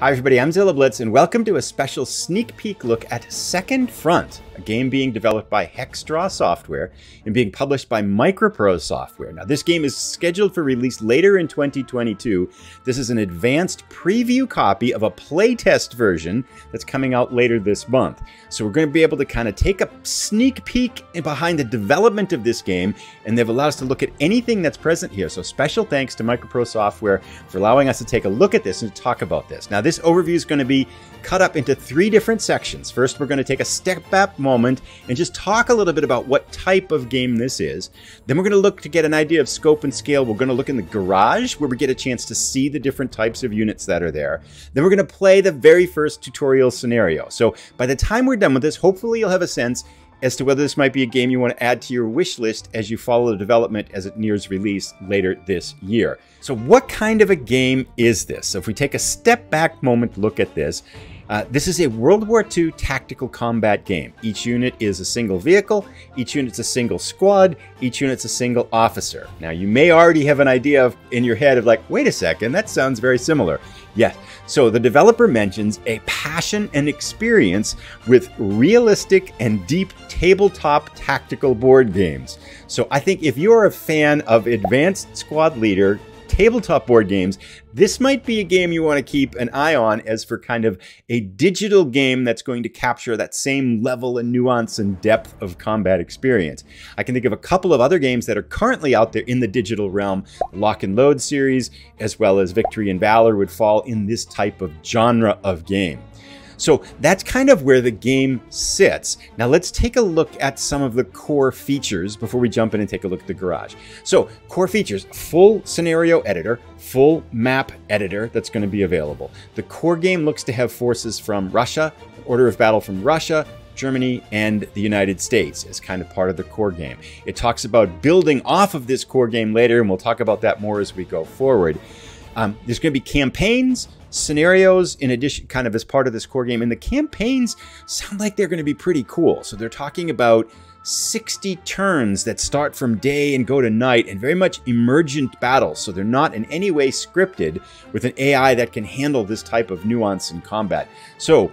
Hi everybody, I'm Zilla Blitz, and welcome to a special sneak peek look at Second Front, a game being developed by Hexdraw Software and being published by MicroPro Software. Now, this game is scheduled for release later in 2022. This is an advanced preview copy of a playtest version that's coming out later this month. So we're going to be able to kind of take a sneak peek behind the development of this game, and they've allowed us to look at anything that's present here. So special thanks to MicroPro Software for allowing us to take a look at this and talk about this. Now, this overview is going to be cut up into three different sections. First, we're going to take a step back moment and just talk a little bit about what type of game this is. Then we're going to look to get an idea of scope and scale. We're going to look in the garage where we get a chance to see the different types of units that are there. Then we're going to play the very first tutorial scenario. So by the time we're done with this, hopefully you'll have a sense as to whether this might be a game you want to add to your wish list as you follow the development as it nears release later this year. So what kind of a game is this? So if we take a step back moment to look at this, this is a World War II tactical combat game. Each unit is a single vehicle, each unit's a single squad, each unit's a single officer. Now, you may already have an idea of, in your head of like, wait a second, that sounds very similar. Yes. So the developer mentions a passion and experience with realistic and deep tabletop tactical board games. So I think if you're a fan of Advanced Squad Leader, tabletop board games, this might be a game you want to keep an eye on as for kind of a digital game that's going to capture that same level and nuance and depth of combat experience. I can think of a couple of other games that are currently out there in the digital realm. The Lock and Load series, as well as Victory and Valor, would fall in this type of genre of game. So that's kind of where the game sits. Now let's take a look at some of the core features before we jump in and take a look at the garage. So core features, full scenario editor, full map editor that's going to be available. The core game looks to have forces from Russia, order of battle from Russia, Germany, and the United States as kind of part of the core game. It talks about building off of this core game later, and we'll talk about that more as we go forward. There's going to be campaigns, scenarios in addition, kind of as part of this core game, and the campaigns sound like they're going to be pretty cool. So they're talking about 60 turns that start from day and go to night, and very much emergent battles. So they're not in any way scripted, with an AI that can handle this type of nuance in combat. So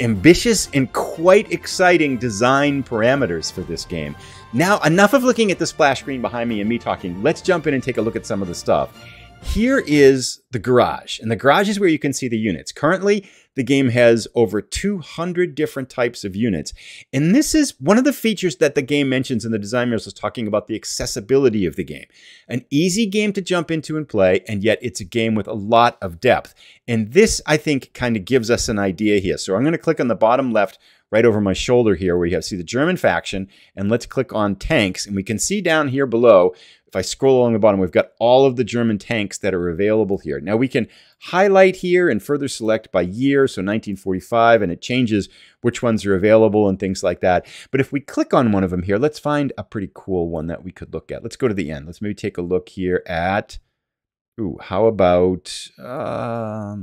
ambitious and quite exciting design parameters for this game. Now, enough of looking at the splash screen behind me and me talking. Let's jump in and take a look at some of the stuff. Here is the garage, and the garage is where you can see the units. Currently, the game has over 200 different types of units, and this is one of the features that the game mentions, and the designers was talking about the accessibility of the game. An easy game to jump into and play, and yet it's a game with a lot of depth. And this, I think, kind of gives us an idea here. So I'm going to click on the bottom left, right over my shoulder here, where you have see the German faction, and let's click on tanks, and we can see down here below, if I scroll along the bottom, we've got all of the German tanks that are available here. Now we can highlight here and further select by year, so 1945, and it changes which ones are available and things like that. But if we click on one of them here, let's find a pretty cool one that we could look at. Let's go to the end. Let's maybe take a look here at, ooh, how about right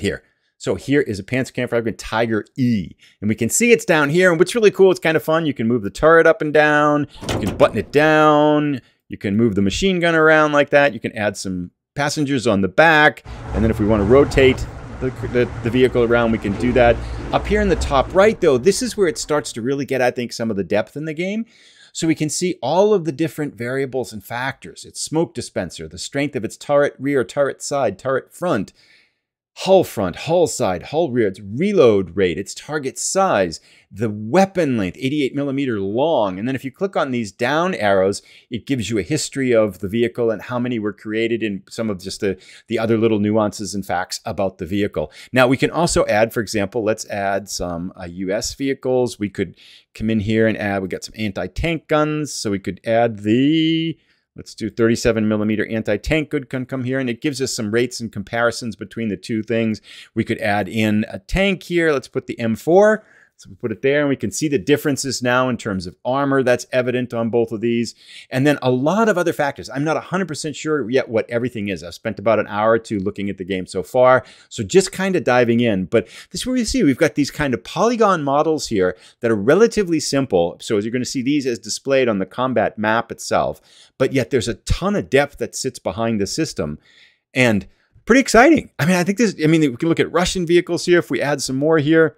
here. So here is a Panzerkampfwagen Tiger E, and we can see it's down here, and what's really cool, it's kind of fun, you can move the turret up and down, you can button it down, you can move the machine gun around like that, you can add some passengers on the back, and then if we want to rotate the vehicle around, we can do that. Up here in the top right, though, this is where it starts to really get, I think, some of the depth in the game. So we can see all of the different variables and factors. Its smoke dispenser, the strength of its turret rear, turret side, turret front, hull side, hull rear, its reload rate, its target size, the weapon length, 88mm long. And then if you click on these down arrows, it gives you a history of the vehicle and how many were created, and some of just the other little nuances and facts about the vehicle. Now we can also add, for example, let's add some US vehicles. We could come in here and add, we got some anti-tank guns. So we could add the, let's do 37mm anti-tank good can come here, and it gives us some rates and comparisons between the two things. We could add in a tank here. Let's put the M4. So we put it there, and we can see the differences now in terms of armor that's evident on both of these. And then a lot of other factors. I'm not 100% sure yet what everything is. I've spent about an hour or two looking at the game so far. So just kind of diving in. But this is where you see we've got these kind of polygon models here that are relatively simple. So as you're going to see these as displayed on the combat map itself. But yet there's a ton of depth that sits behind the system. And pretty exciting. I mean, I think this, I mean, we can look at Russian vehicles here if we add some more here.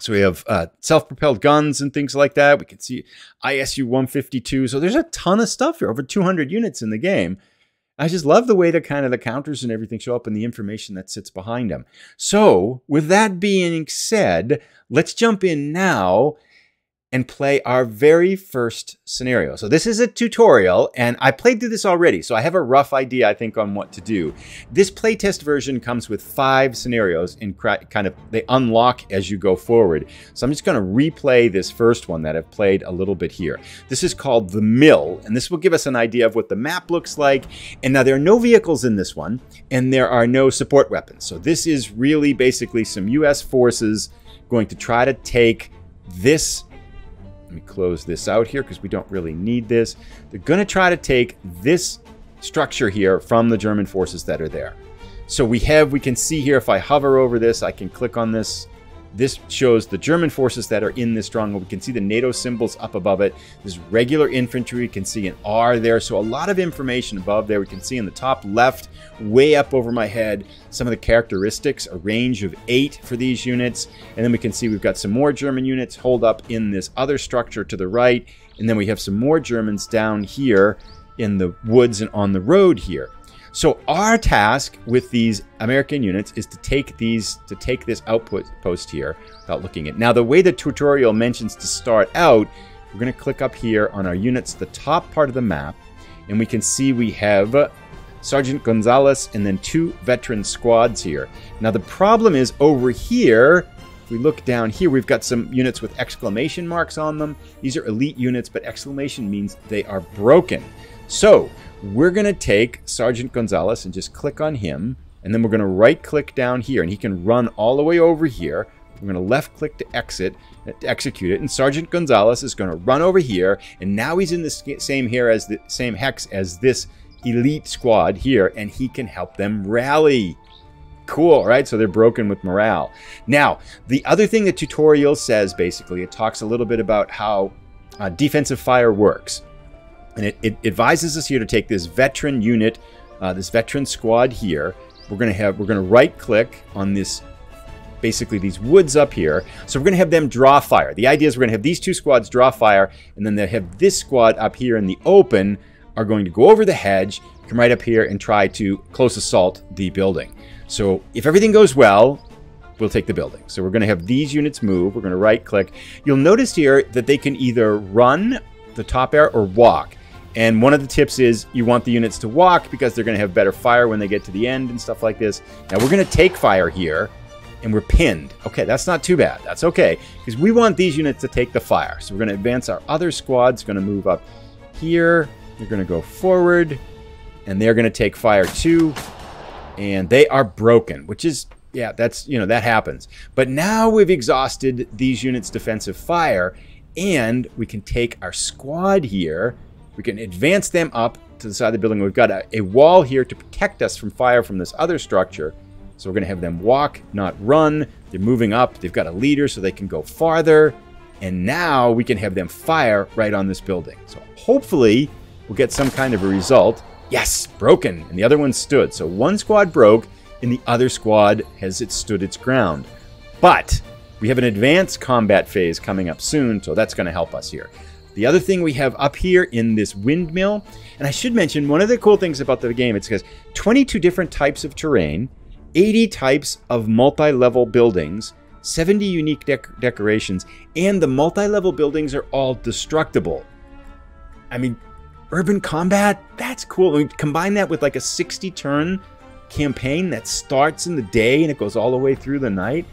So we have self-propelled guns and things like that. We can see ISU-152. So there's a ton of stuff here, over 200 units in the game. I just love the way the kind of the counters and everything show up and the information that sits behind them. So with that being said, let's jump in now and play our very first scenario. So this is a tutorial, and I played through this already, so I have a rough idea, I think, on what to do. This playtest version comes with 5 scenarios, and kind of they unlock as you go forward. So I'm just gonna replay this first one that I've played a little bit here. This is called The Mill, and this will give us an idea of what the map looks like. And now there are no vehicles in this one, and there are no support weapons. So this is really basically some US forces going to try to take this. Let me close this out here because we don't really need this. They're going to try to take this structure here from the German forces that are there. So we have, we can see here, if I hover over this, I can click on this. This shows the German forces that are in this stronghold. We can see the NATO symbols up above it. There's regular infantry. You can see an R there. So a lot of information above there. We can see in the top left, way up over my head, some of the characteristics, a range of 8 for these units. And then we can see we've got some more German units holed up in this other structure to the right. And then we have some more Germans down here in the woods and on the road here. So our task with these American units is to take this output post here without looking at it. Now, the way the tutorial mentions to start out, we're going to click up here on our units, the top part of the map, and we can see we have Sergeant Gonzalez and then 2 veteran squads here. Now, the problem is over here, if we look down here, we've got some units with exclamation marks on them. These are elite units, but exclamation means they are broken. So we're going to take Sergeant Gonzalez and just click on him, and then we're going to right click down here, and he can run all the way over here. We're going to left click to exit, to execute it, and Sergeant Gonzalez is going to run over here, and now he's in the same here as the same hex as this elite squad here, and he can help them rally. Cool, right? So they're broken with morale. Now, the other thing the tutorial says, basically, it talks a little bit about how defensive fire works. And it advises us here to take this veteran unit, this veteran squad here. We're gonna right click on this, basically these woods up here. So we're gonna have them draw fire. The idea is we're gonna have these 2 squads draw fire, and then they have this squad up here in the open are going to go over the hedge, come right up here and try to close assault the building. So if everything goes well, we'll take the building. So we're gonna have these units move. We're gonna right click. You'll notice here that they can either run the top air or walk. And one of the tips is you want the units to walk because they're going to have better fire when they get to the end and stuff like this. Now we're going to take fire here, and we're pinned. Okay, that's not too bad. That's okay, because we want these units to take the fire. So we're going to advance our other squads, going to move up here. They're going to go forward, and they're going to take fire too. And they are broken, which is, yeah, that's, you know, that happens. But now we've exhausted these units' defensive fire, and we can take our squad here. We can advance them up to the side of the building. We've got a wall here to protect us from fire from this other structure. So we're going to have them walk, not run. They're moving up. They've got a leader so they can go farther. And now we can have them fire right on this building. So hopefully we'll get some kind of a result. Yes, broken. And the other one stood. So one squad broke and the other squad has stood its ground. But we have an advanced combat phase coming up soon. So that's going to help us here. The other thing we have up here in this windmill, and I should mention one of the cool things about the game, it's because 22 different types of terrain, 80 types of multi-level buildings, 70 unique decorations, and the multi-level buildings are all destructible. I mean, urban combat, that's cool. I mean, combine that with like a 60-turn campaign that starts in the day and it goes all the way through the night.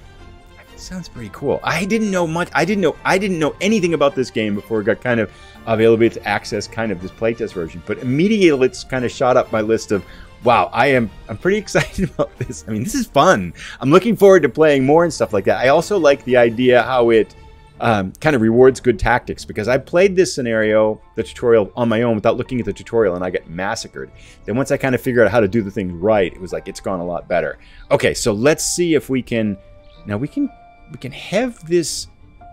Sounds pretty cool. I didn't know much. I didn't know anything about this game before it got kind of available to access, kind of this playtest version. But immediately it's kind of shot up my list of, wow, I'm pretty excited about this. I mean, this is fun. I'm looking forward to playing more and stuff like that. I also like the idea how it kind of rewards good tactics, because I played this scenario, the tutorial, on my own without looking at the tutorial, and I got massacred. Then once I kind of figured out how to do the thing right, it was like, it's gone a lot better. Okay, so let's see if we can. Now we can have this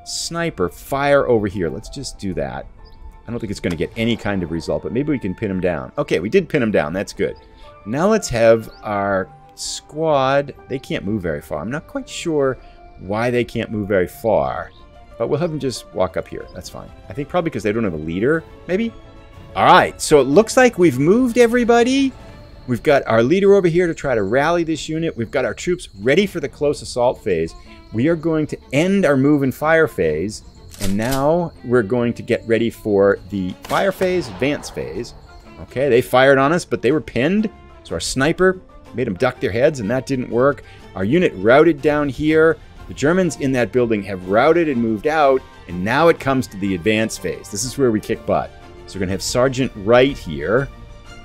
sniper fire over here. Let's just do that. I don't think it's going to get any kind of result, but maybe we can pin him down. Okay, we did pin him down. That's good. Now let's have our squad, they can't move very far. I'm not quite sure why they can't move very far, but we'll have them just walk up here. That's fine. I think probably because they don't have a leader, maybe? All right, so it looks like we've moved everybody. We've got our leader over here to try to rally this unit. We've got our troops ready for the close assault phase. We are going to end our move and fire phase, and now we're going to get ready for the fire phase, advance phase. Okay, they fired on us, but they were pinned. So our sniper made them duck their heads, and that didn't work. Our unit routed down here. The Germans in that building have routed and moved out, and now it comes to the advance phase. This is where we kick butt. So we're going to have Sergeant Wright here.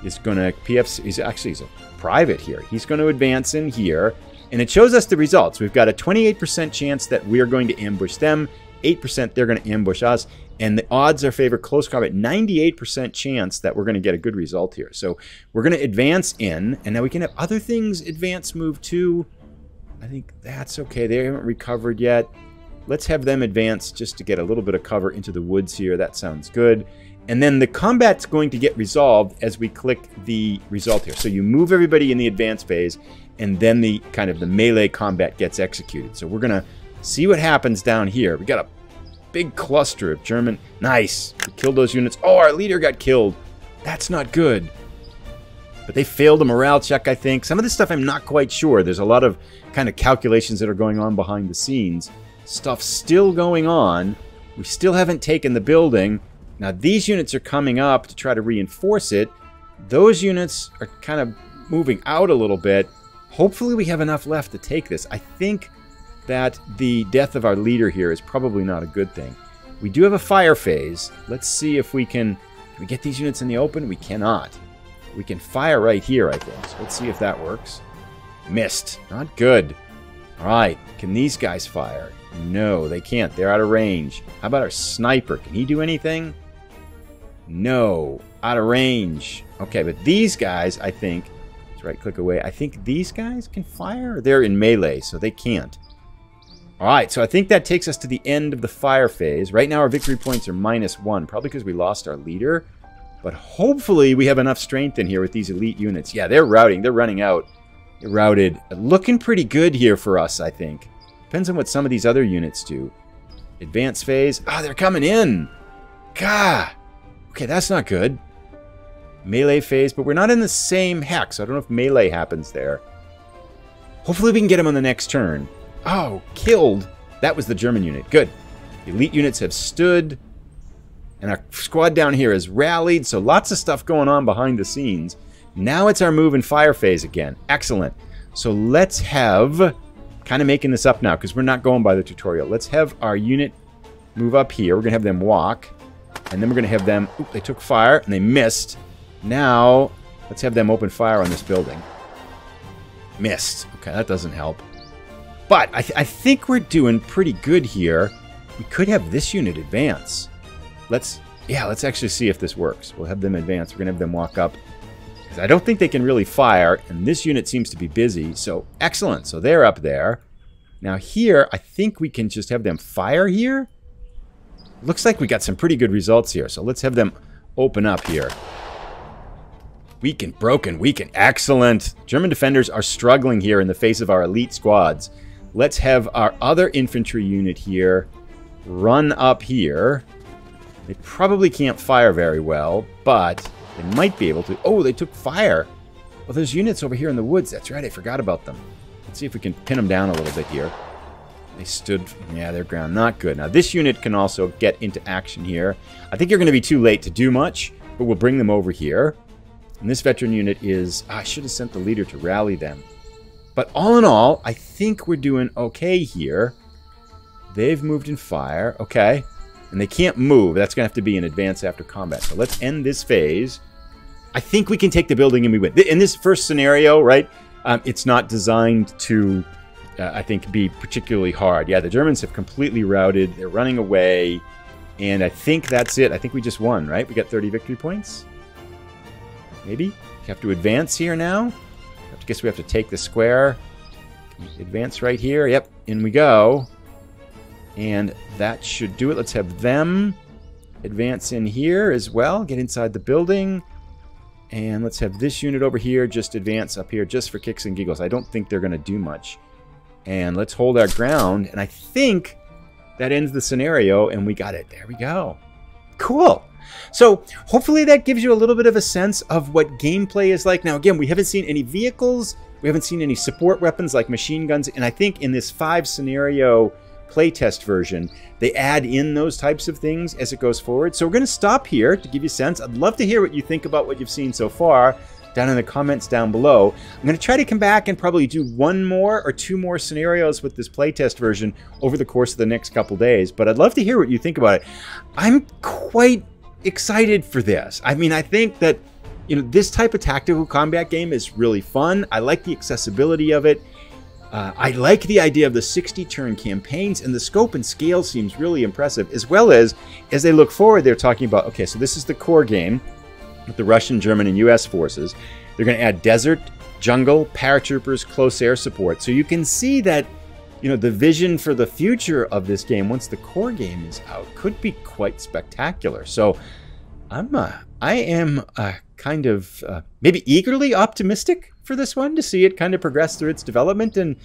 He's going to PFC. He's a private here. He's going to advance in here, and it shows us the results. We've got a 28% chance that we're going to ambush them, 8% they're going to ambush us, and the odds are favor close combat, 98% chance that we're going to get a good result here. So we're going to advance in, and now we can have other things advance move too. I think that's okay. They haven't recovered yet. Let's have them advance just to get a little bit of cover into the woods here. That sounds good. And then the combat's going to get resolved as we click the result here. So you move everybody in the advance phase, and then the kind of the melee combat gets executed. So we're going to see what happens down here. We got a big cluster of German. Nice. We killed those units. Oh, our leader got killed. That's not good. But they failed a morale check, I think. Some of this stuff I'm not quite sure. There's a lot of kind of calculations that are going on behind the scenes. Stuff still going on. We still haven't taken the building. Now these units are coming up to try to reinforce it. Those units are kind of moving out a little bit. Hopefully we have enough left to take this. I think that the death of our leader here is probably not a good thing. We do have a fire phase. Let's see if we can we get these units in the open? We cannot. We can fire right here, I think. So let's see if that works. Missed. Not good. All right. Can these guys fire? No, they can't. They're out of range. How about our sniper? Can he do anything? No. Out of range. Okay, but these guys, I think... Let's right-click away. I think these guys can fire? They're in melee, so they can't. All right, so I think that takes us to the end of the fire phase. Right now, our victory points are -1, probably because we lost our leader. But hopefully we have enough strength in here with these elite units. Yeah, they're routing. They're running out. They're routed. Looking pretty good here for us, I think. Depends on what some of these other units do. Advance phase. Ah, they're coming in. Gah. Okay, that's not good. Melee phase, but we're not in the same hex. So I don't know if melee happens there. Hopefully we can get him on the next turn. Oh, killed. That was the German unit. Good. The elite units have stood. And our squad down here is rallied, so lots of stuff going on behind the scenes. Now it's our move and fire phase again. Excellent. So let's have, kind of making this up now because we're not going by the tutorial. Let's have our unit move up here. We're going to have them walk. And then we're going to have them, oop, they took fire and they missed. Now, let's have them open fire on this building. Missed. Okay, that doesn't help. But I think we're doing pretty good here. We could have this unit advance. Let's actually see if this works. We'll have them advance. We're going to have them walk up. Because I don't think they can really fire, and this unit seems to be busy. So, excellent. So, they're up there. Now, here, I think we can just have them fire here. Looks like we got some pretty good results here. So, let's have them open up here. Weaken, broken, weaken. Excellent. German defenders are struggling here in the face of our elite squads. Let's have our other infantry unit here run up here. They probably can't fire very well, but they might be able to. Oh, they took fire. Well, there's units over here in the woods. That's right. I forgot about them. Let's see if we can pin them down a little bit here. They stood. Yeah, their ground. Not good. Now, this unit can also get into action here. I think you're going to be too late to do much, but we'll bring them over here. And this veteran unit is... I should have sent the leader to rally them. But all in all, I think we're doing okay here. They've moved in fire. Okay. And they can't move. That's going to have to be an advance after combat. So let's end this phase. I think we can take the building and we win. In this first scenario, right, it's not designed to, I think, be particularly hard. Yeah, the Germans have completely routed. They're running away. And I think that's it. I think we just won, right? We got 30 victory points. Maybe. We have to advance here now. I guess we have to take the square. Advance right here. Yep. In we go. And that should do it. Let's have them advance in here as well. Get inside the building. And let's have this unit over here just advance up here just for kicks and giggles. I don't think they're going to do much. And let's hold our ground. And I think that ends the scenario, and we got it. There we go. Cool. So hopefully that gives you a little bit of a sense of what gameplay is like. Now, again, we haven't seen any vehicles. We haven't seen any support weapons like machine guns. And I think in this 5-scenario playtest version, they add in those types of things as it goes forward. So we're going to stop here to give you a sense. I'd love to hear what you think about what you've seen so far down in the comments down below. I'm going to try to come back and probably do one more or two more scenarios with this playtest version over the course of the next couple days. But I'd love to hear what you think about it. I'm quite excited for this. I mean, I think that, you know, this type of tactical combat game is really fun. I like the accessibility of it. I like the idea of the 60-turn campaigns, and the scope and scale seems really impressive, as well as they look forward, they're talking about, okay, so this is the core game with the Russian, German, and U.S. forces. They're going to add desert, jungle, paratroopers, close air support. So you can see that, you know, the vision for the future of this game, once the core game is out, could be quite spectacular. So I am kind of maybe eagerly optimistic for this one to see it kind of progress through its development and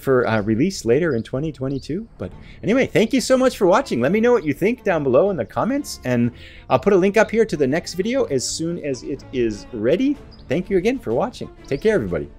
for release later in 2022. But anyway, thank you so much for watching. Let me know what you think down below in the comments, and I'll put a link up here to the next video as soon as it is ready. Thank you again for watching. Take care, everybody.